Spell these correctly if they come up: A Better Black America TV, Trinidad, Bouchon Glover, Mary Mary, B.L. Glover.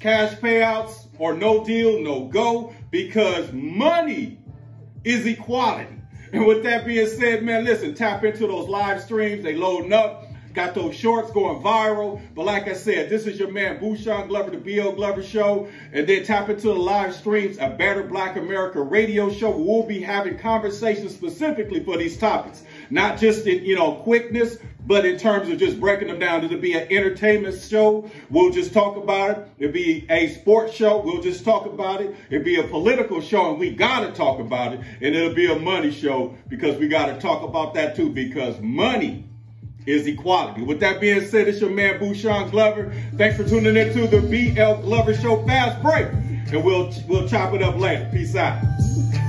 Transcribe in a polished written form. Cash payouts or no deal, no go, because money is equality. And with that being said, man, listen, tap into those live streams. They loading up. Got those shorts going viral. But like I said, this is your man, Bouchon Glover, the B.L. Glover Show. And then tap into the live streams, A Better Black America radio show. We'll be having conversations specifically for these topics. Not just in, quickness, but in terms of just breaking them down. It'll be an entertainment show. We'll just talk about it. It'll be a sports show. We'll just talk about it. It'll be a political show, and we got to talk about it. And it'll be a money show, because we got to talk about that too, because money is equality. With that being said, it's your man, Bouchon Glover. Thanks for tuning in to the B.L. Glover Show. Fast break, and we'll chop it up later. Peace out.